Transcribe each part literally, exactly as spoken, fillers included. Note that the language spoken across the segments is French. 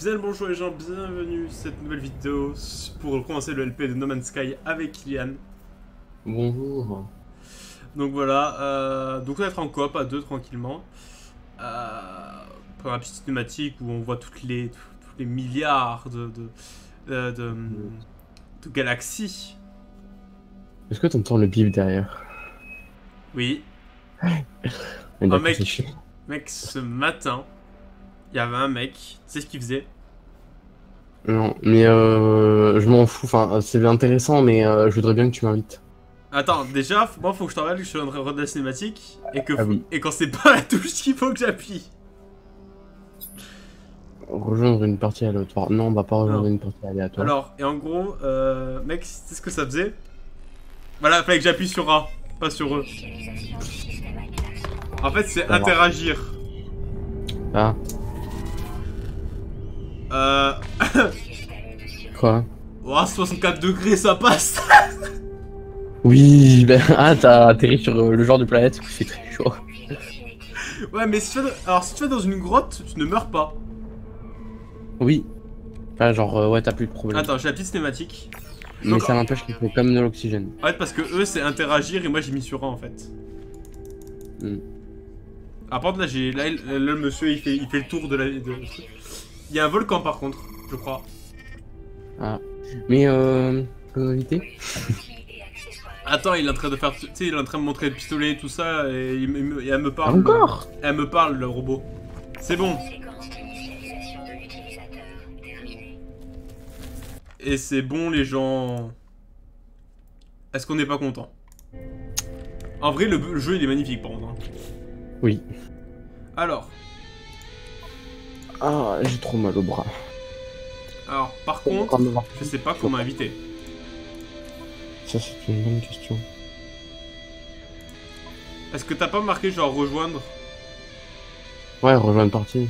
Bien le bonjour les gens, bienvenue à cette nouvelle vidéo pour commencer le L P de No Man's Sky avec Kylian. Bonjour. Donc voilà, euh, donc on va être en coop à deux tranquillement. Euh, pour la petite cinématique où on voit toutes les, toutes les milliards de, de, de, de, de galaxies. Est-ce que t'entends le bip derrière? Oui. Oh mec, mec, ce matin... Il y avait un mec, tu sais ce qu'il faisait? Non, mais euh, je m'en fous, enfin c'est intéressant, mais euh, je voudrais bien que tu m'invites. Attends, déjà, faut, moi faut que je te rappelle que je suis en train de la cinématique, et que ah oui. Et quand c'est pas la touche qu'il faut que j'appuie. Rejoindre une partie aléatoire. Non, on va pas rejoindre non. une partie aléatoire. Alors, et en gros, euh, mec, tu sais ce que ça faisait? Voilà, il fallait que j'appuie sur A, pas sur E. En fait, c'est interagir. Ah. Euh... Quoi? Oh, soixante-quatre degrés, ça passe. Oui, ben ah, t'as atterri sur euh, le genre de planète où c'est très chaud. Ouais, mais si tu fais, alors, si tu fais dans une grotte, tu ne meurs pas. Oui. Ah, genre, euh, ouais, t'as plus de problème. Attends, j'ai la petite cinématique. Mais donc, ça m'empêche qu'il faut quand même de l'oxygène. En fait, parce que eux, c'est interagir et moi, j'ai mis sur un en fait. Mm. Ah, par contre, là, j'ai là, là, le monsieur, il fait, il fait le tour de la... De... Il y a un volcan par contre, je crois. Ah, mais euh... Faut éviter. Attends, il est en train de faire... Tu sais, il est en train de montrer le pistolet et tout ça, et, il me, et elle me parle. Encore le, elle me parle, le robot. C'est bon. Et c'est bon, les gens... Est-ce qu'on n'est pas content? En vrai, le, le jeu, il est magnifique, par contre. Hein. Oui. Alors... Ah, j'ai trop mal au bras. Alors, par contre, je sais pas comment inviter. Ça, c'est une bonne question. Est-ce que t'as pas marqué genre rejoindre? Ouais, rejoindre partie.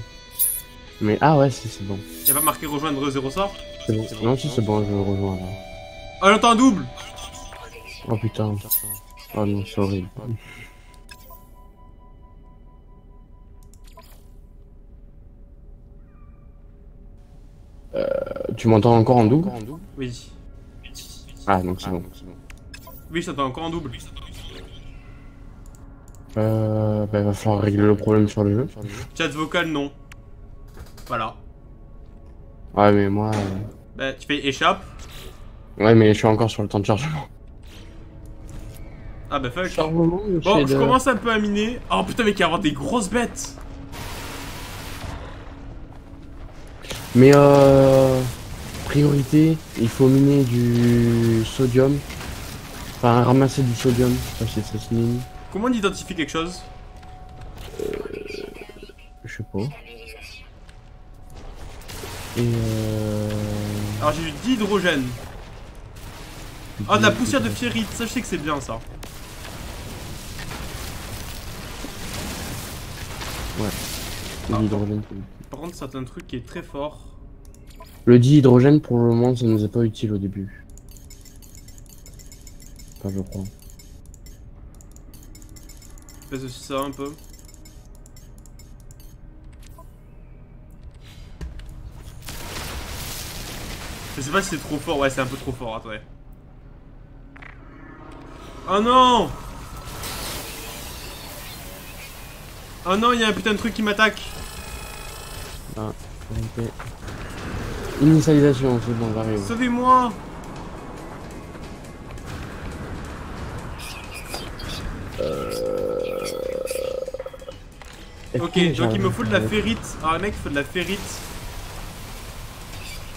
Mais ah ouais, si, c'est bon. T'as pas marqué rejoindre zéro sort? C'est bon. Non, si, c'est bon, je veux rejoindre. Ah, j'entends un double. Oh putain. Oh non, c'est horrible. Euh, tu m'entends encore en double? Oui. Ah, donc c'est bon. Oui, je t'entends encore en double. Euh... Bah, il va falloir régler le problème sur le jeu. Chat vocal, non. Voilà. Ouais, mais moi... Euh... Bah, tu fais échappe. Ouais, mais je suis encore sur le temps de chargement. Ah bah, fuck. Bon, je de... commence un peu à miner. Oh putain, mais il y a avoir des grosses bêtes. Mais euh, priorité, il faut miner du sodium, enfin ramasser du sodium, je sais pas si ça se mine. Comment on identifie quelque chose? euh, Je sais pas. Et euh... Alors j'ai eu d'hydrogène. Ah oh, de la poussière de ferrite, ça je sais que c'est bien ça. Ouais, ah, l'hydrogène. Par contre, c'est un truc qui est très fort. Le dihydrogène, pour le moment, ça nous est pas utile au début. Enfin, je crois. Je pèse aussi ça un peu. Je sais pas si c'est trop fort. Ouais, c'est un peu trop fort. Attendez. Oh non! Oh non, il y a un putain de truc qui m'attaque! Ah, okay. Initialisation, c'est bon, j'arrive. Sauvez-moi! Euh... Ok, donc il me faut de la ferrite. Ah mec, il faut de la ferrite.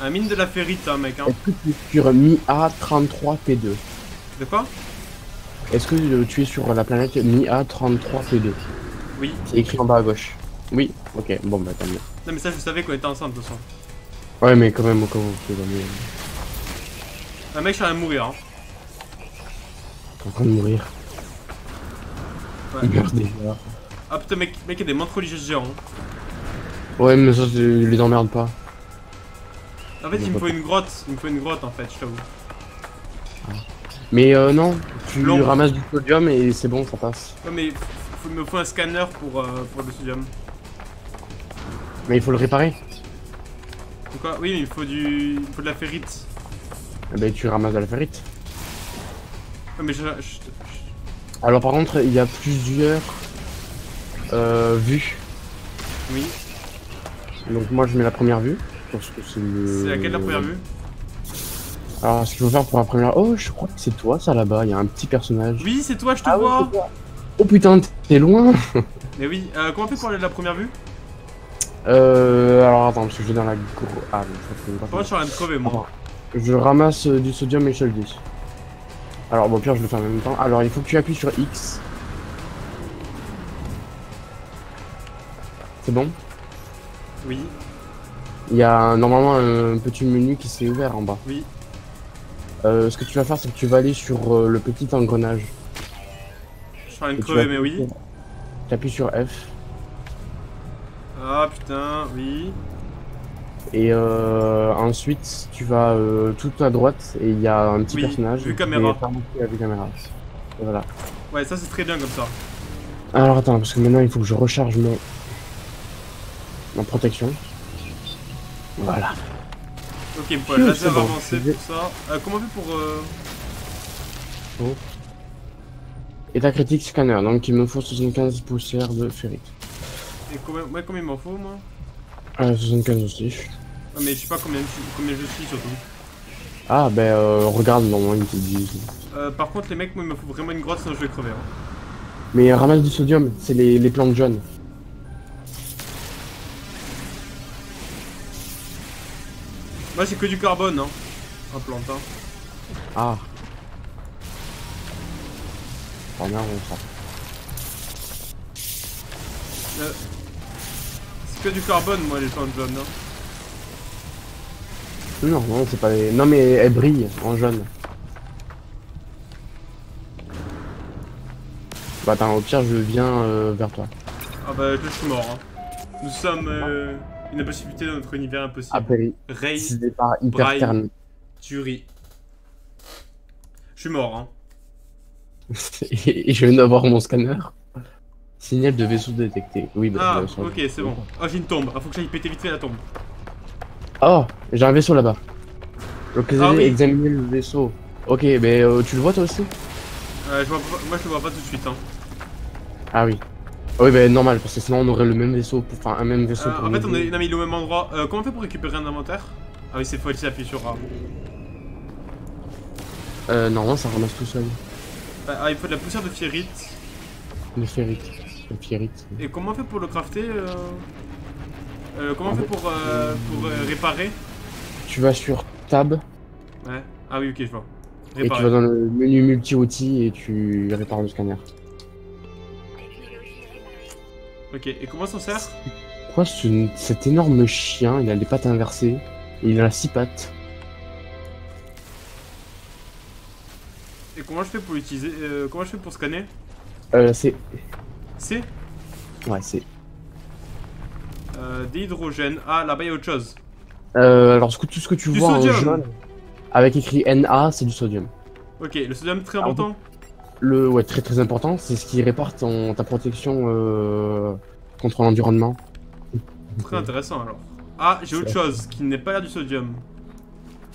Un mine de la ferrite, hein mec. Hein. Est-ce que tu es sur M I A trente-trois P deux? De quoi? Est-ce que tu es sur la planète M I A trente-trois P deux? Oui. C'est écrit en bas à gauche. Oui, ok, bon bah tant mieux. Non mais ça je savais qu'on était ensemble de toute façon. Ouais mais quand même au cas où c'est pas mieux. Ah mec je suis en train de mourir hein. T'es en train de mourir. Ouais. Meurs déjà. Ah putain mec, mec il y a des mantes religieuses géants. Ouais mais ça je les emmerde pas. En fait il, il me faut pas. une grotte, il me faut une grotte en fait je t'avoue. Ah. Mais euh non, tu Long. ramasses du sodium et c'est bon ça passe. Ouais mais il me faut un scanner pour, euh, pour le sodium. Mais il faut le réparer. De quoi? Oui, il faut du... Il faut de la ferrite. Eh ben, tu ramasses de la ferrite. Ah, mais je... je, je... Alors, par contre, il y a plusieurs euh, vues. Oui. Donc, moi, je mets la première vue. Parce que c'est le... C'est laquelle la première vue? Alors, ce qu'il faut faire pour la première... Oh, je crois que c'est toi, ça, là-bas. Il y a un petit personnage. Oui, c'est toi, je te ah, vois oui, oh putain, t'es loin. Mais oui, euh, comment on fait pour aller de la première vue? Euh... Alors, attends, parce que je vais dans la... Ah, bon, ça pas... Moi, je suis en train de crever, moi. Je ramasse euh, du sodium et je le dis. Alors, bon, pire, je le fais en même temps. Alors, il faut que tu appuies sur X. C'est bon? Oui. Il y a normalement un petit menu qui s'est ouvert en bas. Oui. Euh, ce que tu vas faire, c'est que tu vas aller sur euh, le petit engrenage. Je suis en train de crever, mais oui. T'appuies sur F. Ah putain, oui. Et euh, ensuite, tu vas euh, tout à droite et il y a un petit oui, personnage. Vue caméra. Et vue caméra. Et voilà. Ouais, ça c'est très bien comme ça. Alors attends, parce que maintenant il faut que je recharge mon, mon protection. Voilà. Ok, pour le laser avancé, pour ça. Euh, comment on fait pour. Euh... Oh. État critique scanner, donc il me faut soixante-quinze poussières de ferrite. Et combien, ouais, combien il m'en faut moi? Ah, soixante-quinze aussi. Ah, mais je sais pas combien, combien je suis surtout. Ah, bah euh, regarde, normalement ils te disent. Euh, par contre, les mecs, moi il me faut vraiment une grotte sinon je vais crever. Hein. Mais euh, ramasse du sodium, c'est les, les plantes jaunes. Moi c'est que du carbone, hein. Un plantain. Ah. Oh merde, on sent. Euh... C'est que du carbone, moi, les plantes jaunes, hein. Non, non, c'est pas les... Non, mais elles brillent en jaune. Bah, attends, au pire, je viens euh, vers toi. Ah bah, je suis mort, hein. Nous sommes euh, une impossibilité dans notre univers impossible. Appelé. Ray, Brian, Turi. Je suis mort, hein. Et je viens d'avoir mon scanner. Signal de vaisseau détecté. Oui, bah, ah, ok, c'est bon. Ah, oh, j'ai une tombe. Ah, faut que j'aille péter vite fait la tombe. Oh, j'ai un vaisseau là-bas. Donc, ah, oui. Examiner le vaisseau. Ok, mais euh, tu le vois toi aussi? euh, je vois pas... Moi, je le vois pas tout de suite. Hein. Ah oui. Oh, oui, bah, normal, parce que sinon, on aurait le même vaisseau. Pour... Enfin, un même vaisseau. Euh, pour en fait, on est... Non, mais il est au même endroit. Euh, comment on fait pour récupérer un inventaire? Ah, oui, c'est faut qu'il s'appuie sur A. Euh, normalement, ça ramasse tout seul. Ah, il faut de la poussière de ferrite. De ferrite, de ferrite. Et comment on fait pour le crafter euh... Euh, Comment on fait pour, euh, pour euh, réparer? Tu vas sur Tab. Ouais. Ah oui, ok, je vois. Réparer. Et tu vas dans le menu multi-outils et tu répares le scanner. Ok, et comment s'en sert? Pourquoi ce, cet énorme chien, il a les pattes inversées et il a six pattes. Et comment je fais pour l'utiliser? euh, Comment je fais pour scanner? Euh, c'est... C'est? Ouais, c'est... Euh, des hydrogènes. Ah, là-bas, il y a autre chose. Euh, alors, ce que, tout ce que tu du vois sodium. En jaune, avec écrit N A, c'est du sodium. Ok, le sodium, très important alors, le... Ouais, très très important, c'est ce qui répare ton... ta protection euh... contre l'environnement. Très intéressant, alors. Ah, j'ai autre chose, qui n'est pas là du sodium.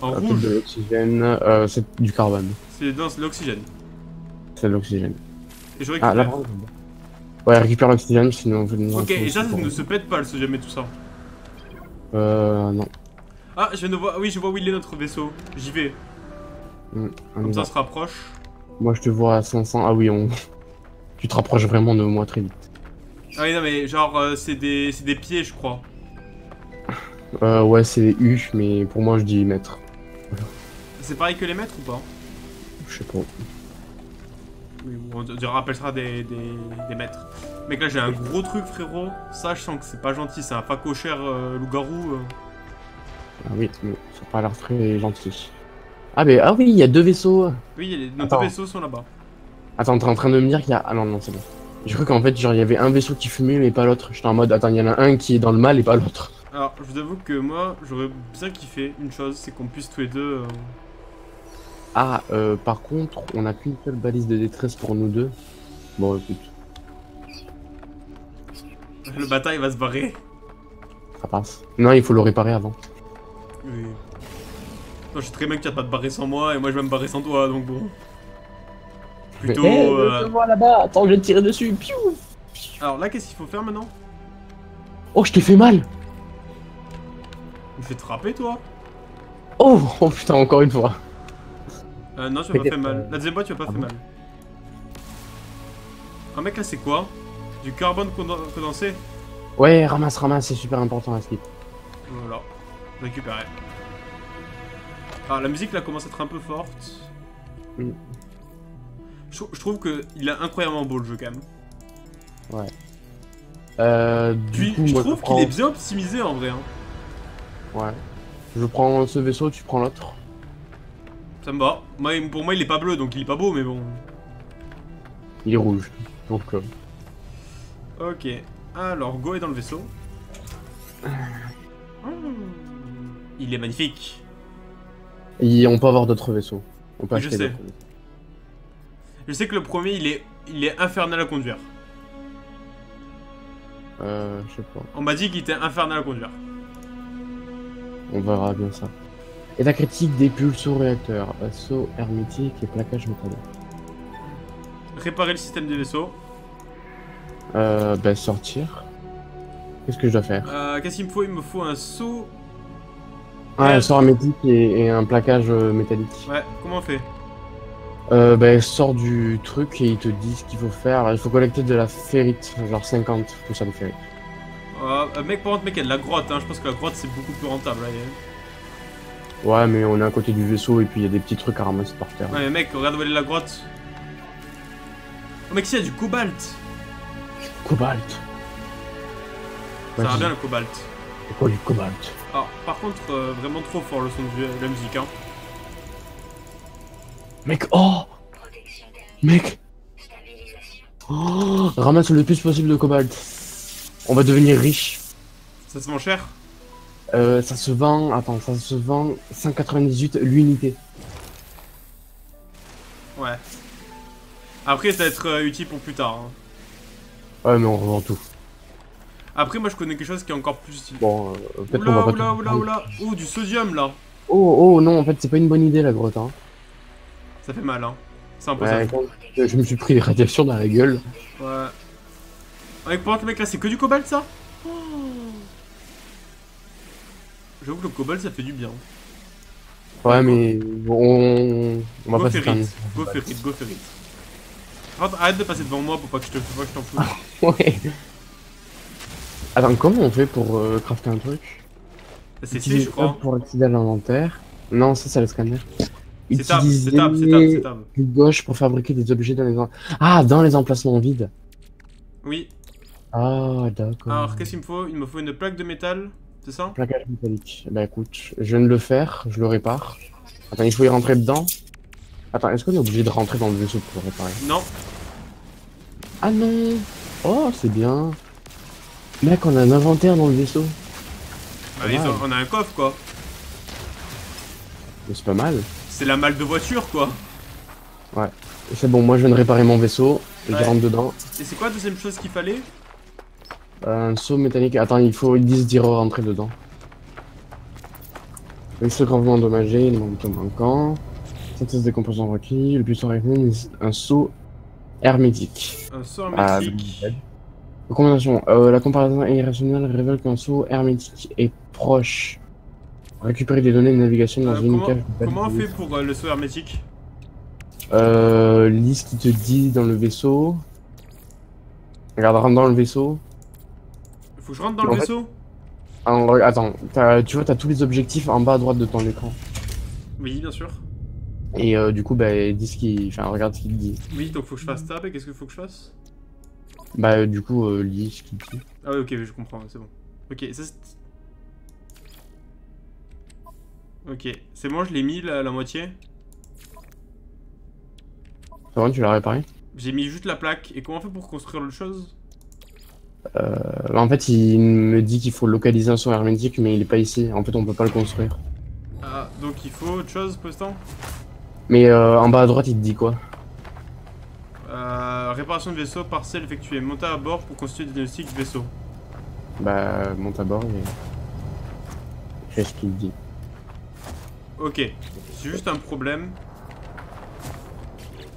En euh, rouge. C'est de l'oxygène, euh, c'est du carbone. C'est de l'oxygène. C'est de l'oxygène. Et je récupère. Ah, là, ouais, récupère l'oxygène, sinon on veut nous. Ok, et ça, ça ne se pète pas le sodium et tout ça. Euh, non. Ah, je viens de voir. Oui, je vois où il est notre vaisseau. J'y vais. Mmh, Comme ça, on se rapproche. Moi, je te vois à cinq cents. Ah oui, on. Tu te rapproches vraiment de moi très vite. Ah oui, non, mais genre, euh, c'est des... des pieds, je crois. Euh, ouais, c'est des U, mais pour moi, je dis mètres. Voilà. C'est pareil que les mètres ou pas? Je sais pas. Oui, on te rappellera des, des, des maîtres. Mec, là j'ai un gros truc, frérot. Ça, je sens que c'est pas gentil. C'est un facochère euh, loup-garou. Euh. Ah oui, mais ça a pas l'air très gentil. Ah, mais ah oui, il y a deux vaisseaux. Oui, nos deux vaisseaux sont là-bas. Attends, t'es en train de me dire qu'il y a. Ah non, non, c'est bon. J'ai cru qu'en fait, genre, il y avait un vaisseau qui fumait, mais pas l'autre. J'étais en mode, attends, il y en a un qui est dans le mal et pas l'autre. Alors, je vous avoue que moi, j'aurais bien kiffé une chose, c'est qu'on puisse tous les deux. Euh... Ah, euh, par contre, on n'a qu'une seule balise de détresse pour nous deux. Bon, écoute. Le bâtard, il va se barrer. Ça passe. Non, il faut le réparer avant. Oui. Non, je suis très mec, tu vas pas te barrer sans moi et moi je vais me barrer sans toi, donc bon. Plutôt. Mais, hey, euh... je te vois là-bas, attends, je vais te tirer dessus. Piou. Alors là, qu'est-ce qu'il faut faire maintenant? Oh, je t'ai fait mal. Je vais te frapper, toi. Oh, oh putain, encore une fois. Euh, non, tu m'as pas fait mal. La deuxième fois, tu m'as pas ah fait bon. mal. Ah, mec, là, c'est quoi? Du carbone condensé? Ouais, ramasse, ramasse, c'est super important à ce titre. Voilà, récupérer. Ah, la musique là commence à être un peu forte. Mm. Je, je trouve que il a incroyablement beau le jeu quand même. Ouais. Euh, du Puis, coup, je moi, trouve qu'il prends... est bien optimisé en vrai. Hein. Ouais. Je prends ce vaisseau, tu prends l'autre. Ça me va. Moi, pour moi, il est pas bleu, donc il est pas beau, mais bon. Il est rouge, donc. Euh... Ok. Alors, Go est dans le vaisseau. Mmh. Il est magnifique. Et on peut avoir d'autres vaisseaux. On peut acheter je sais. Je sais que le premier, il est, il est infernal à conduire. Euh, je sais pas. On m'a dit qu'il était infernal à conduire. On verra bien ça. Et la critique des pulsos réacteurs, assaut hermétique et plaquage métallique. Réparer le système des vaisseaux. Euh, bah sortir. Qu'est-ce que je dois faire? Euh, qu'est-ce qu'il me faut? Il me faut un seau... Ah, un sort hermétique et, et un plaquage euh, métallique. Ouais, comment on fait? Euh, bah sort du truc et il te dit ce qu'il faut faire. Il faut collecter de la ferrite, genre cinquante, tout ça de ferrite. Euh, mec, par contre, mec, il y a de la grotte, hein. Je pense que la grotte c'est beaucoup plus rentable. Là, a... Ouais, mais on est à côté du vaisseau et puis il y a des petits trucs à ramasser par terre. Ouais, mais mec, regarde où est la grotte. Oh, mec, si, il y a du cobalt. Cobalt. Ça va bien le cobalt. C'est quoi du cobalt? Alors, par contre, euh, vraiment trop fort le son de la musique, hein. Mec, oh! Mec! Oh! Ramasse le plus possible de cobalt. On va devenir riche. Ça se vend cher? Euh, ça se vend. Attends, ça se vend cent quatre-vingt-dix-huit l'unité. Ouais. Après, ça va être euh, utile pour plus tard. Hein. Ouais, mais on revend tout. Après, moi je connais quelque chose qui est encore plus utile. Bon, euh, peut-être qu'on va pas. Oula, oula, oula. Oh, du sodium là. Oh, oh, non, en fait, c'est pas une bonne idée la grotte. Hein. Ça fait mal, hein. C'est impossible. Ouais, je me suis pris des radiations dans la gueule. Ouais. Avec pour le mec là, c'est que du cobalt ça. Oh. J'avoue que le cobalt ça fait du bien. Ouais, mais bon. On va go passer ferrite. Go ferrite, go ferrite. Arrête de passer devant moi pour pas que je te pour pas que je t'en fous. Ouais. Attends, comment on fait pour euh, crafter un truc? C'est C, je crois. Pour accéder à l'inventaire. Non, ça, c'est le scanner. C'est tab, c'est tab, c'est tab, c'est tab. Clic gauche pour fabriquer des objets dans les... Ah, dans les emplacements vides. Oui. Ah, d'accord. Alors, qu'est-ce qu'il me faut? Il me faut une plaque de métal, c'est ça? Plaquage métallique. Bah écoute, je viens de le faire, je le répare. Attends, il faut y rentrer dedans. Attends, est-ce qu'on est obligé de rentrer dans le vaisseau pour le réparer? Non. Ah non. Oh, c'est bien. Mec, on a un inventaire dans le vaisseau. Bah oui, on a un coffre quoi. Mais c'est pas mal. C'est la malle de voiture quoi. Ouais. C'est bon, moi je viens de réparer mon vaisseau. Et ouais. Je rentre dedans. Et c'est quoi la deuxième chose qu'il fallait? euh, Un seau métallique. Attends, il faut dix dix rentrer dedans. Le seau gravement endommagé, il manque manquant. Synthèse des composants requis. Le puissant réfléchir, un seau hermétique. Un seau hermétique. Ah, recommandation, euh, la comparaison irrationnelle révèle qu'un seau hermétique est proche. Récupérer des données de navigation dans euh, une cage. Comment on fait pour euh, le seau hermétique? Euh. Lis ce qui te dit dans le vaisseau. Regarde, rentre dans le vaisseau. Faut que je rentre dans et le vaisseau fait... Alors, attends, tu vois, t'as tous les objectifs en bas à droite de ton écran. Oui, bien sûr. Et euh, du coup, bah, dis ce qui. Enfin, regarde ce qu'il dit. Oui, donc faut que je fasse tab et qu'est-ce qu'il faut que je fasse? Bah, euh, du coup, euh, lis ce qu'il dit. Ah, oui, ok, je comprends, c'est bon. Ok, ça c'est. Ok, c'est bon, je l'ai mis la, la moitié. C'est bon, tu l'as réparé? J'ai mis juste la plaque. Et comment on fait pour construire l'autre chose? euh, bah En fait, il me dit qu'il faut localiser un son hermétique, mais il est pas ici. En fait, on peut pas le construire. Ah, donc il faut autre chose, postant? Mais euh, en bas à droite, il te dit quoi? euh, Réparation de vaisseau partielle effectuée. Montez à bord pour constituer des diagnostics de vaisseau. Bah, monte à bord, mais... Qu'est-ce qu'il dit? Ok. C'est juste un problème.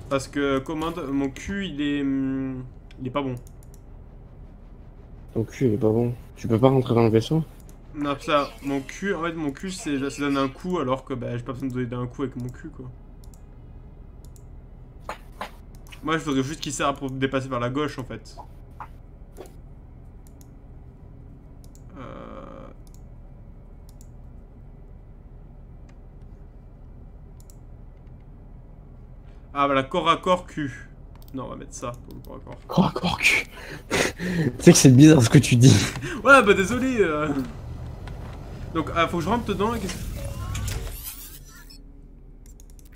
Parce que, commande, mon cul, il est... Il est pas bon. Ton cul, il est pas bon. Tu peux pas rentrer dans le vaisseau? Non, ça, mon cul, en fait, mon cul, c'est donne un coup, alors que bah, j'ai pas besoin de donner d'un coup avec mon cul, quoi. Moi, je voudrais juste qu'il serve pour dépasser vers la gauche, en fait. Euh... Ah, voilà, corps à corps, cul. Non, on va mettre ça pour le corps à corps. Corps à corps, cul. Tu sais que c'est bizarre ce que tu dis. Ouais, bah désolé. Euh... Donc, ah, faut que je rentre dedans. Et...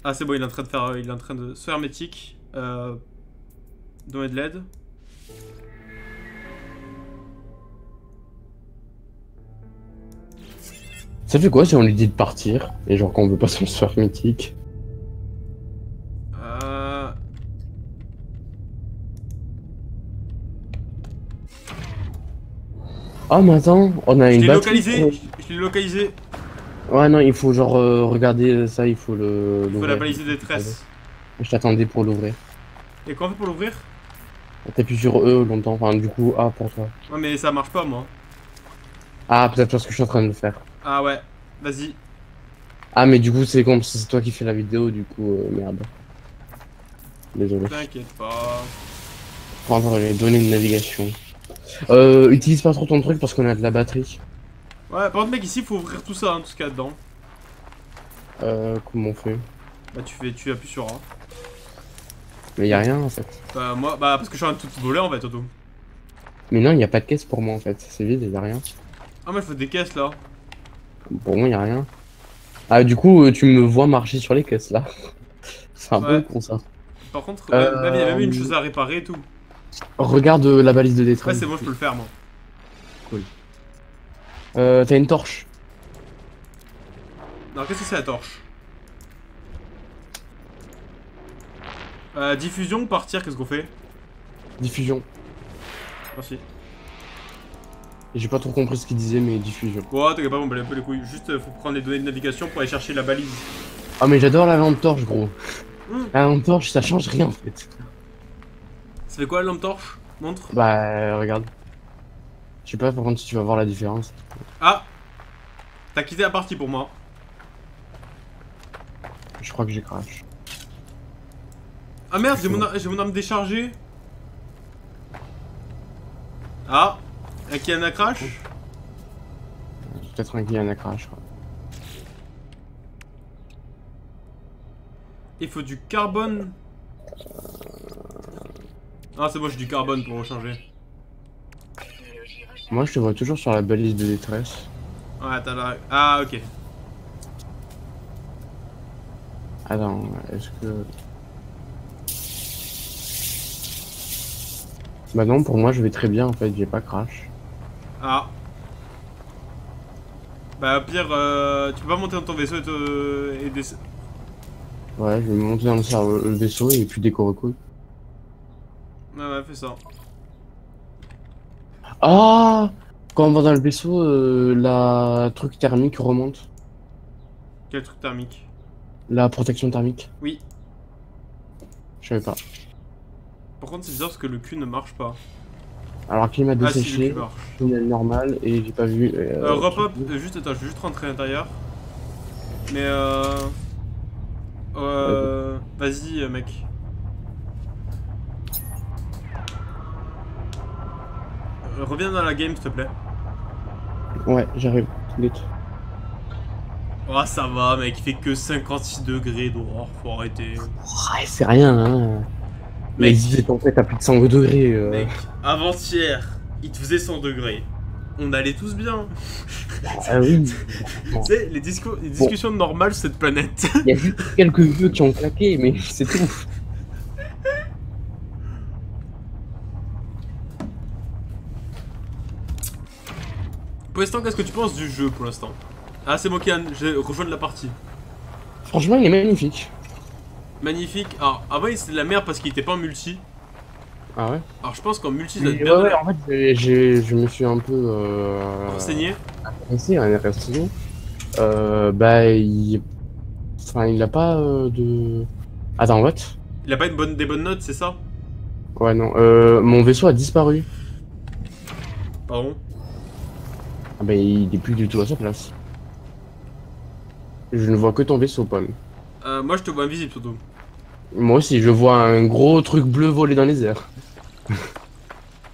Ah, c'est bon, il est en train de faire. Il est en train de se hermétique. Euh... Donner de l'aide. Ça fait quoi si on lui dit de partir et genre qu'on veut pas qu'on soit hermétique? Oh mais attends, on a je une batterie. Localisé. Je, je l'ai localisé. Ouais non, il faut genre euh, regarder ça, il faut le... Il faut la baliser des tresses. Je t'attendais pour l'ouvrir. Et comment on fait pour l'ouvrir? T'appuies sur E longtemps, enfin du coup A pour toi. Ouais mais ça marche pas moi. Ah peut-être parce que je suis en train de le faire. Ah ouais, vas-y. Ah mais du coup c'est comme c'est toi qui fais la vidéo du coup, euh, merde. Désolé. T'inquiète pas. Bon, attends, je vais donner une navigation. Euh, utilise pas trop ton truc parce qu'on a de la batterie. Ouais, par contre mec, ici faut ouvrir tout ça, hein, tout ce qu'il y a dedans. Euh, comment on fait? Bah tu fais, tu appuies sur A. Mais y'a rien en fait. Bah moi, bah parce que je suis en train de tout voler en fait, Toto. Mais non, y a pas de caisse pour moi en fait, c'est vide, y'a rien. Ah mais faut des caisses là. Pour moi y'a rien. Ah du coup, tu me vois marcher sur les caisses là. C'est un ouais. Peu con ça. Par contre, euh... même, y a même une chose à réparer et tout. Regarde la balise de détresse. Ouais, c'est bon, je peux le faire, moi. Cool. Euh, t'as une torche. Non, qu'est-ce que c'est la torche? Euh, diffusion ou partir, qu'est-ce qu'on fait? Diffusion. Merci. J'ai pas trop compris ce qu'il disait, mais diffusion. Ouais, t'inquiète pas, on balait un peu les couilles. Juste, faut prendre les données de navigation pour aller chercher la balise. Ah, mais j'adore la lampe torche, gros. Mmh. La lampe torche, ça change rien en fait. Ça fait quoi la lampe torche? Montre. Bah regarde. Je sais pas par contre si tu vas voir la différence. Ah! T'as quitté la partie pour moi. Je crois que j'ai crash. Ah merde, j'ai mon, j'ai mon arme déchargée. Ah! Un Kylian a crash? Peut-être un Kylian a crash quoi. Il faut du carbone. Ah c'est bon, j'ai du carbone pour recharger. Moi je te vois toujours sur la balise de détresse. Ouais t'as la... Ah ok. Attends, est-ce que... Bah non, pour moi je vais très bien en fait, j'ai pas crash. Ah. Bah au pire, euh, tu peux pas monter dans ton vaisseau et, te... et des... Ouais, je vais monter dans le vaisseau et puis décorer quoi. Ouais, ouais, fais ça. Ah! Quand on va dans le vaisseau, euh, la truc thermique remonte. Quel truc thermique? La protection thermique. Oui. Je savais pas. Par contre, c'est bizarre parce que le cul ne marche pas. Alors, climat desséché, ah, si, le cul normal, et j'ai pas vu. Euh, euh, Repop, juste attends, je vais juste rentrer à l'intérieur. Mais euh. Euh. Vas-y, mec. Reviens dans la game s'il te plaît. Ouais, j'arrive. Oh ça va mec, il fait que cinquante-six degrés dehors, faut arrêter. Ouais, c'est rien hein. Mec, il en fait à plus de cent degrés. Euh... Mec, avant-hier, il te faisait cent degrés. On allait tous bien. Ah oui. Tu sais, les, disco les discussions bon. Normales sur cette planète. Il y a juste quelques vieux qui ont claqué, mais c'est tout. Pour l'instant, qu'est-ce que tu penses du jeu pour l'instant? Ah, c'est moi qui j'ai rejoint de la partie. Franchement, il est magnifique. Magnifique. Alors, avant, il était de la merde parce qu'il était pas en multi. Ah ouais? Alors, je pense qu'en multi, ça doit être bien. Ouais, ouais, en fait, je me suis un peu. Euh... renseigné. Renseigné, renseigné. Euh. Bah, il Enfin, il n'a pas euh, de... Attends, what? Il n'a pas une bonne... des bonnes notes, c'est ça? Ouais, non. Euh, mon vaisseau a disparu. Pardon? Ah bah, il n'est plus du tout à sa place. Je ne vois que ton vaisseau, Paul. Euh, moi, je te vois invisible, surtout. Moi aussi, je vois un gros truc bleu voler dans les airs.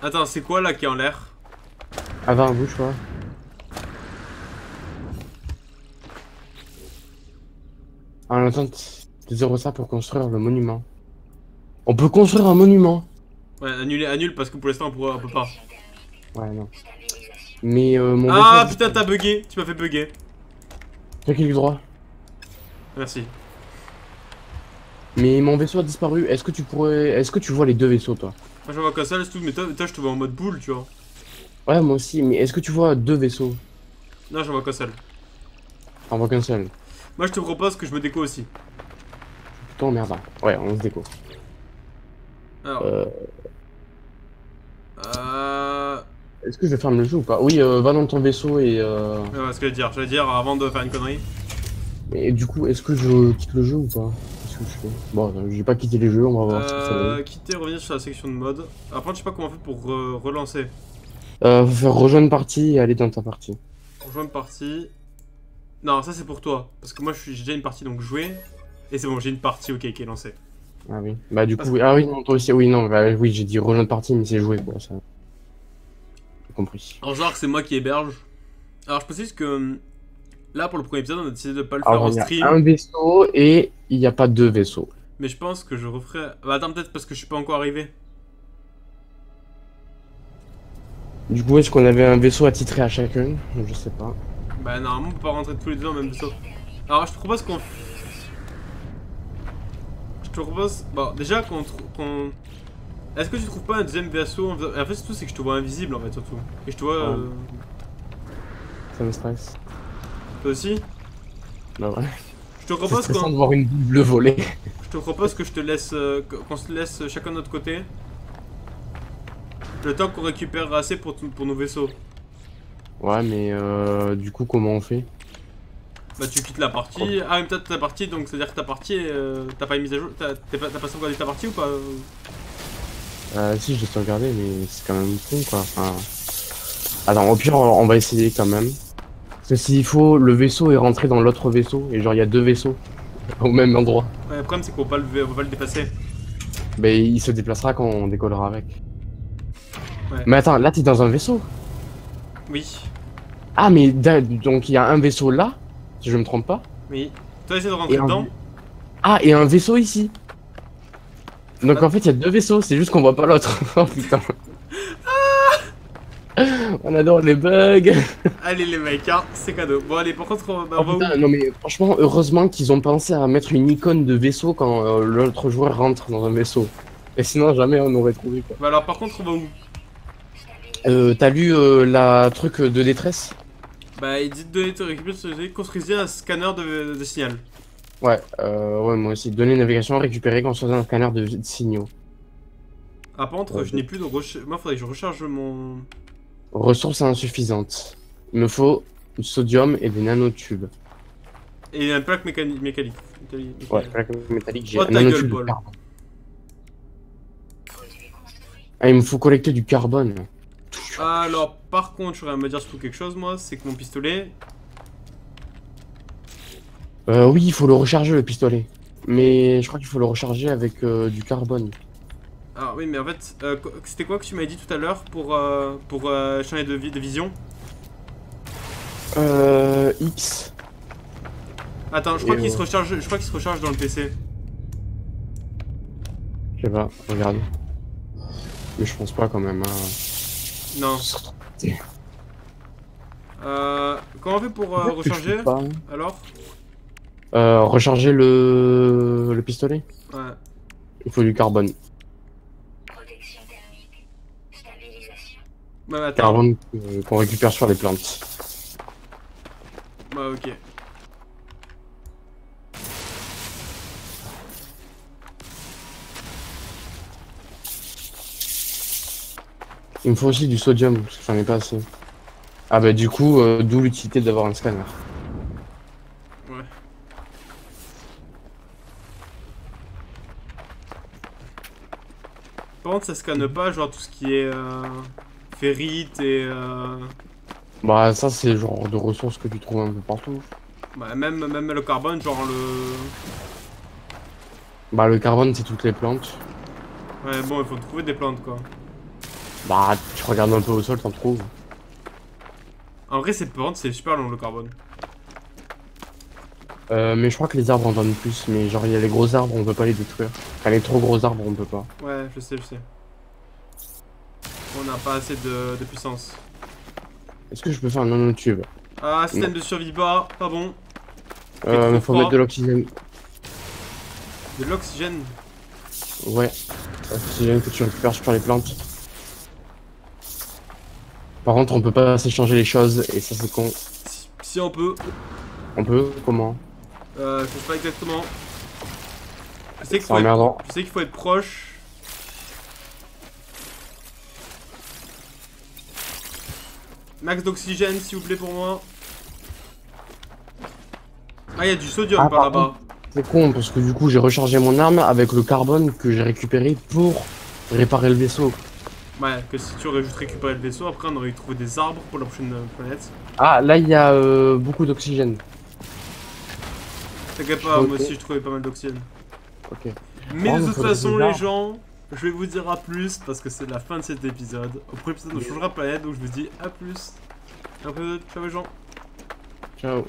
Attends, c'est quoi, là, qui est en l'air? Ah, va, bouge, quoi. En attente de zéro ça pour construire le monument. On peut construire un monument. Ouais, annule, annule parce que pour l'instant on, pourra, on peut pas. Ouais, non. Mais euh, mon... Ah putain, t'as bugué, tu m'as fait buguer. T'as cliqué droit. Merci. Mais mon vaisseau a disparu, est-ce que tu pourrais... Est-ce que tu vois les deux vaisseaux, toi? Moi je vois qu'un seul, mais toi, toi je te vois en mode boule, tu vois. Ouais, moi aussi, mais est-ce que tu vois deux vaisseaux? Non, j'en vois qu'un seul. J'en vois qu'un seul. Moi je te propose que je me déco aussi. Putain merde. Ouais, on se déco. Alors. Euh... Euh... Est-ce que je ferme le jeu ou pas? Oui, euh, va dans ton vaisseau et... Euh... Ouais, ouais, ce que je veux dire, je veux dire avant de faire une connerie. Mais du coup, est-ce que je quitte le jeu ou pas? Qu'est-ce que je fais? Bon, j'ai pas quitté les jeux, on va voir euh... ce que ça va. Quitter, revenir sur la section de mode. Après, je sais pas comment on fait pour re relancer. Euh, faut faire rejoindre partie et aller dans ta partie. Rejoindre partie. Non, ça c'est pour toi, parce que moi j'ai déjà une partie donc jouer, et c'est bon, j'ai une partie ok qui est lancée. Ah oui, bah du coup, ah, oui. ah oui, non, toi aussi, oui, non, bah oui, j'ai dit rejoindre partie, mais c'est jouer, quoi, ça. J'ai compris. Alors, genre, c'est moi qui héberge. Alors, je précise que là, pour le premier épisode, on a décidé de pas le Alors, faire en stream. Il y a un vaisseau et il n'y a pas deux vaisseaux. Mais je pense que je referai. Bah, attends, peut-être parce que je suis pas encore arrivé. Du coup, est-ce qu'on avait un vaisseau attitré à chacun? Je sais pas. Bah normalement on peut pas rentrer tous les deux dans le même vaisseau. Alors je te propose qu'on... Je te propose... Bon déjà qu'on... qu'on... Est-ce que tu trouves pas un deuxième vaisseau? En fait surtout c'est que je te vois invisible en fait surtout. Et je te vois... Euh... Ça me stresse. Toi aussi? Bah ouais. Je te propose qu'on... C'est stressant de voir une double volée. Je te propose que je te laisse... Euh, qu'on se laisse chacun de notre côté. Le temps qu'on récupère assez pour, pour nos vaisseaux. Ouais mais euh, du coup comment on fait? Bah tu quittes la partie, ah même toi ta partie donc c'est à dire que ta partie euh, t'as pas mis à jour, t'as pas sauvegardé ta partie ou pas? Euh si je l'ai sauvegardé mais c'est quand même con quoi, enfin... Attends au pire on va essayer quand même. Parce que s'il faut le vaisseau est rentré dans l'autre vaisseau et genre il y a deux vaisseaux au même endroit. Ouais le problème c'est qu'on va pas le, on va pas le dépasser. Bah il se déplacera quand on décollera avec. Ouais. Mais attends là t'es dans un vaisseau? Oui. Ah mais donc il y a un vaisseau là, si je me trompe pas. Oui. Toi essaie de rentrer et dedans. Un... Ah et un vaisseau ici. Donc ah. En fait il y a deux vaisseaux, c'est juste qu'on voit pas l'autre. Oh putain. Ah on adore les bugs. Allez les mecs, hein, c'est cadeau. Bon allez par contre on va... Oh, on va putain, où non mais franchement heureusement qu'ils ont pensé à mettre une icône de vaisseau quand euh, l'autre joueur rentre dans un vaisseau. Et sinon jamais on aurait trouvé quoi. Bah alors par contre on va où? Euh, t'as lu euh, la truc de détresse? Bah, il dit de détresse, construisez un scanner de, de signal. Ouais, euh, ouais, moi aussi. Donner navigation, récupérer, construire un scanner de, de signaux. Ah, par contre, ouais. Je n'ai plus de recharge. Moi, faudrait que je recharge mon. Ressources insuffisantes. Il me faut du sodium et des nanotubes. Et un plaque mécani mécanique. mécanique. Ouais, plaque métallique, j'ai oh, un nanotube gueule, de carbone. Ah, il me faut collecter du carbone. Alors par contre je voudrais me dire surtout quelque chose moi, c'est que mon pistolet... Euh oui il faut le recharger le pistolet, mais je crois qu'il faut le recharger avec euh, du carbone. Ah oui mais en fait euh, c'était quoi que tu m'avais dit tout à l'heure pour, euh, pour euh, changer de, vi de vision? Euh... X. Attends je crois qu'il euh... se recharge, je crois qu'il se recharge dans le P C. Je sais pas, regarde. Mais je pense pas quand même hein. Non. Euh, comment on fait pour euh, recharger alors? Euh, recharger le... le pistolet. Ouais. Il faut du carbone. Protection thermique. Stabilisation. Bah, attends. Carbone euh, qu'on récupère sur les plantes. Bah ok. Il me faut aussi du sodium, parce que j'en ai pas assez. Ah bah du coup, euh, d'où l'utilité d'avoir un scanner. Ouais. Par contre, ça scanne pas, genre tout ce qui est euh, ferrite et. Euh... Bah, ça, c'est le genre de ressources que tu trouves un peu partout. Bah, même, même le carbone, genre le. Bah, le carbone, c'est toutes les plantes. Ouais, bon, il faut trouver des plantes quoi. Bah, tu regardes un peu au sol, t'en trouves. En vrai, c'est peurant, c'est super long le carbone. Euh, mais je crois que les arbres en donnent plus, mais genre il y a les gros arbres, on peut pas les détruire. Enfin, les trop gros arbres, on peut pas. Ouais, je sais, je sais. On n'a pas assez de, de puissance. Est-ce que je peux faire un nanotube? Ah, système non. de survie bas, pas bon. Euh, mais faut froid. mettre de l'oxygène. De l'oxygène? Ouais, l'oxygène que tu récupères sur les plantes. Par contre, on peut pas s'échanger les choses, et ça c'est con. Si, si on peut. On peut? Comment? Euh, je sais pas exactement. Je sais qu'il faut, qu faut être proche. Max d'oxygène, s'il vous plaît, pour moi. Ah, il y a du sodium ah, par là-bas. C'est con, parce que du coup, j'ai rechargé mon arme avec le carbone que j'ai récupéré pour réparer le vaisseau. Ouais, que si tu aurais juste récupéré le vaisseau, après on aurait trouvé des arbres pour la prochaine planète. Ah, là il y a euh, beaucoup d'oxygène. T'inquiète pas, moi aussi je trouvais pas mal d'oxygène. Ok. Mais de toute façon, les gens, je vais vous dire à plus parce que c'est la fin de cet épisode. Au premier épisode, on changera de planète, donc je vous dis à plus. Un peu, ciao les gens. Ciao.